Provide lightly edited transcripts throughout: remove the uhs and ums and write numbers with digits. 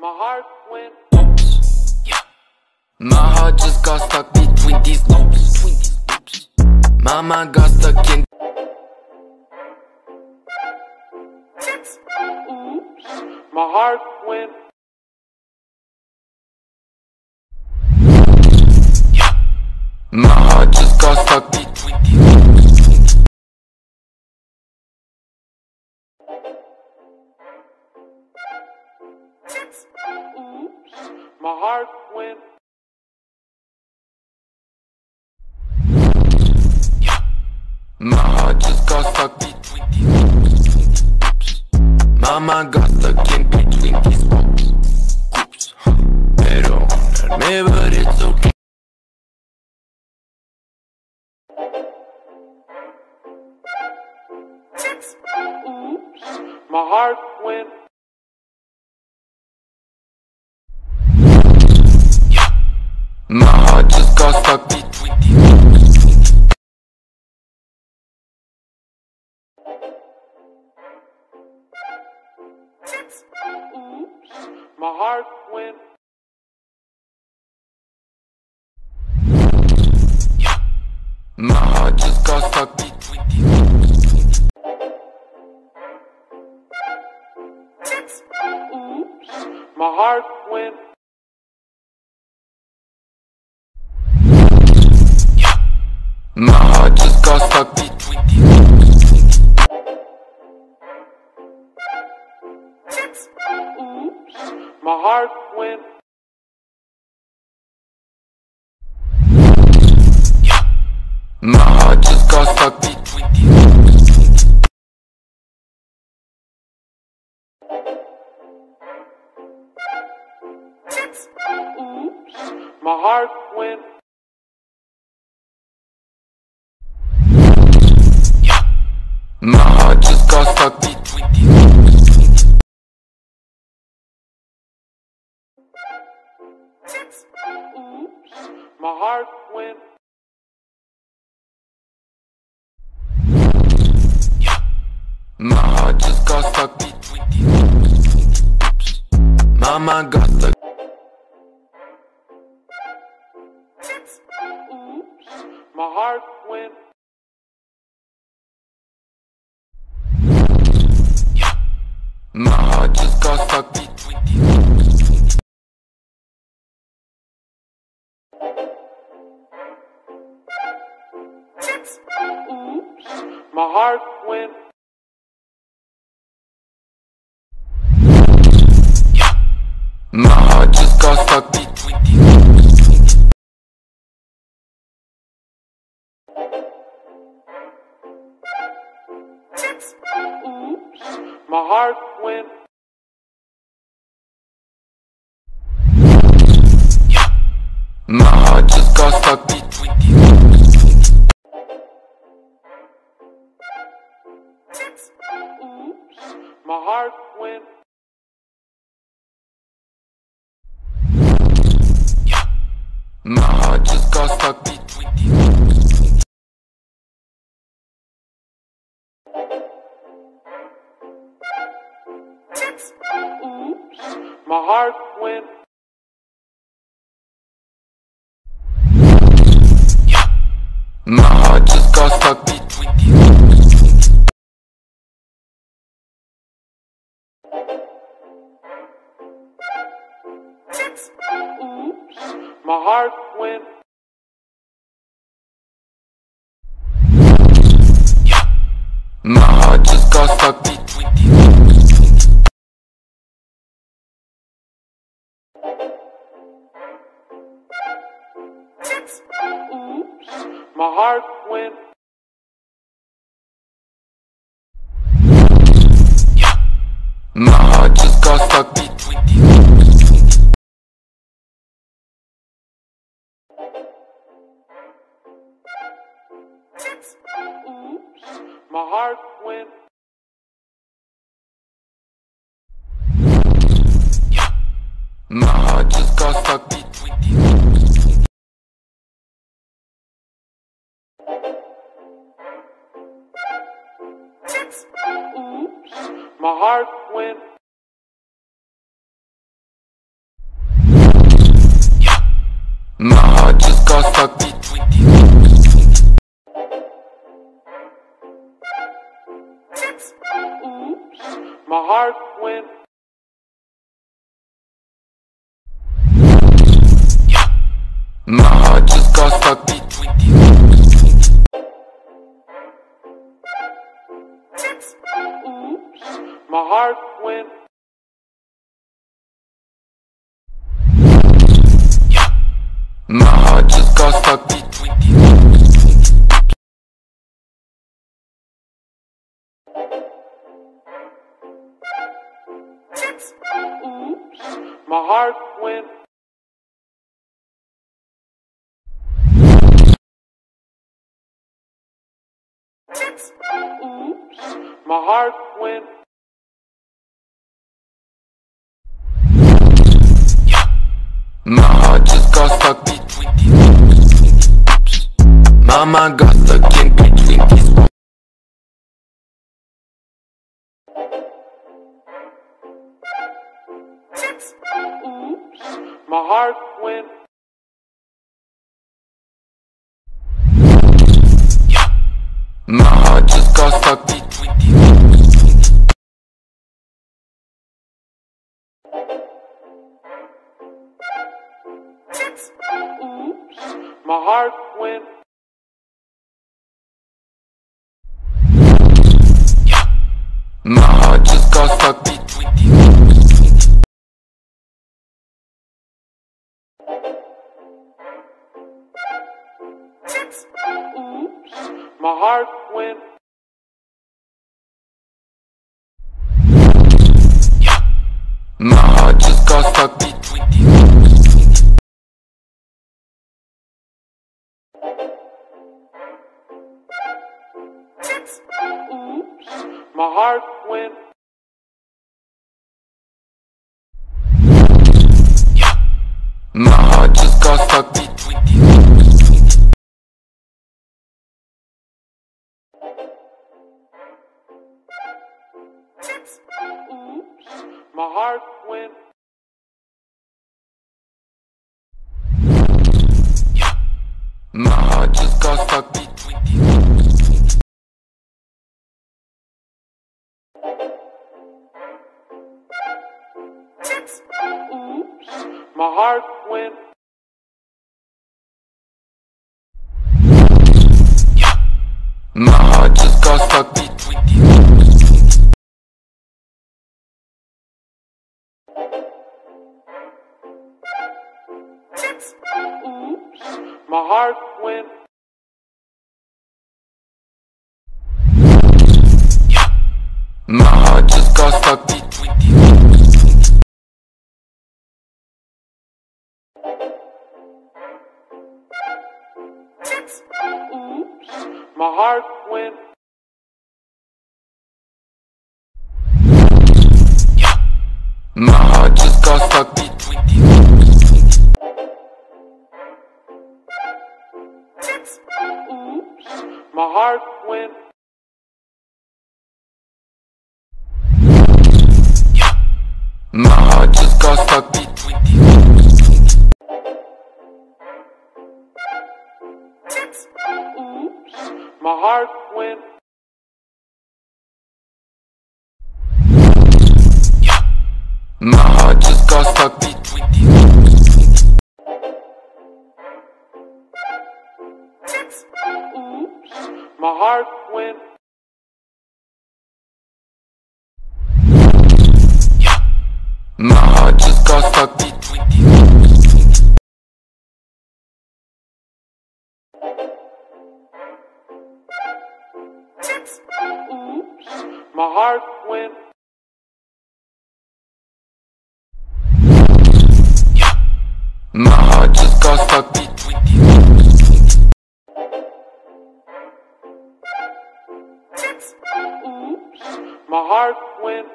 My heart went oops, yeah. My heart just got stuck between these loops. My mind got stuck in oops, my heart went yeah. My heart just got stuck between these loops. Oops, my heart went yeah. My heart just got stuck between these loops. My mind got stuck in between these loops. They don't hurt me, but it's okay. Oops, my heart went my heart just got stuck between these loops. Oops, my heart went yeah. My heart just got stuck between these loops. Oops, my heart went my heart just got stuck between these loops. Oops, my heart went yeah. My heart just got stuck between these loops. Oops, my heart went my heart just got stuck between these loops. Oops, my heart went yeah. My heart just got stuck between these loops. Oops, my mind got stuck. Oops, my heart went my heart just got stuck between these loops. Oops, my heart went yeah. My heart just got stuck between these loops. Oops, my heart went yeah. My heart just got stuck between these loops. Oops, my heart went yeah. My heart just got stuck between these loops. Oops, my heart went yeah. My heart just got stuck between these loops. Oops, my heart went yeah. My heart just got stuck between these loops. Oops, my heart went yeah. My heart just got stuck between these loops. Oops, my heart went yeah. My heart just got stuck between these loops. Oops, my heart went My heart just got stuck between these. Oops, my heart went. Yeah. My heart just got stuck between these. Oops, my heart went. My heart just got stuck between these. Oops, my heart went. Oops, my heart went. Yeah. My heart just got stuck between. Mama got stuck in between these. Oops, my heart went. Yeah. My heart just got stuck between these. Oops, my heart went. My heart just got stuck between these. Oops, my heart went. Yeah. My heart just got stuck between these. Oops, my heart went. Yeah. My heart just got stuck between these. Oops, my heart went. Yeah. My heart just got stuck between these. Oops, my heart went. Yeah. My heart just got stuck between these. Oops, my heart went. Yeah. My heart just got stuck between these. Oops, my heart went. Yeah. My heart just got stuck between these. Oops, my heart went. Yeah. My heart just got stuck between these. Oops, my heart went. Yeah. My heart just got stuck between these. Oops, my heart went.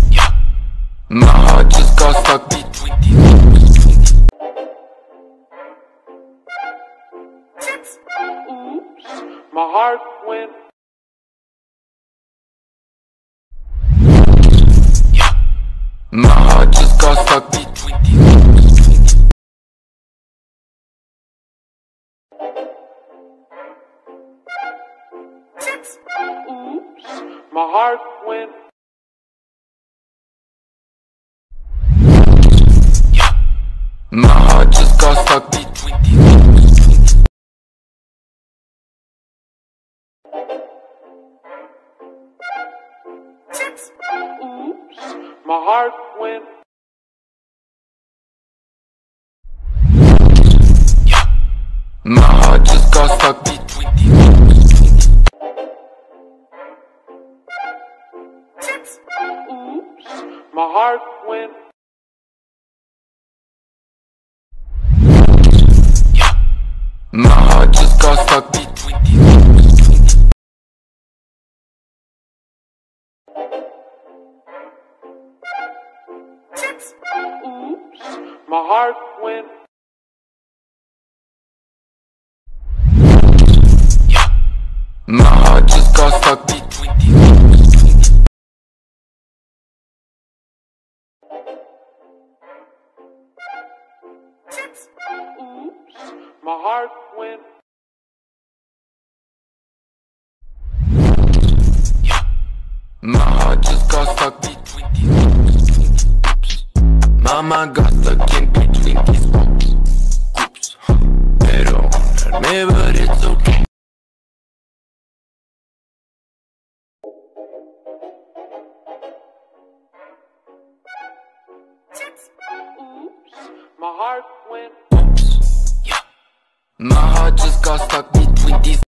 Yeah. My heart just got stuck between these. Oops, my heart went. Yeah. My heart just got stuck between these. Oops, my heart went. Yeah. My heart just got stuck between these. Oops, my heart went. Yeah. My heart just got stuck between these. Oops, my heart went. Yeah. My heart just got stuck between these. Oops. My heart went. Yeah. My heart just got stuck between these. Oops. My heart went. Yeah. My heart just got stuck between these. Oops, my heart went. Yeah. My heart just got stuck between these. Oops, my heart went. Yeah. My heart just got stuck between these. Mama got stuck in between these groups. They don't hurt me, but it's okay. Oops, my heart went. Oops, yeah. My heart just got stuck between these.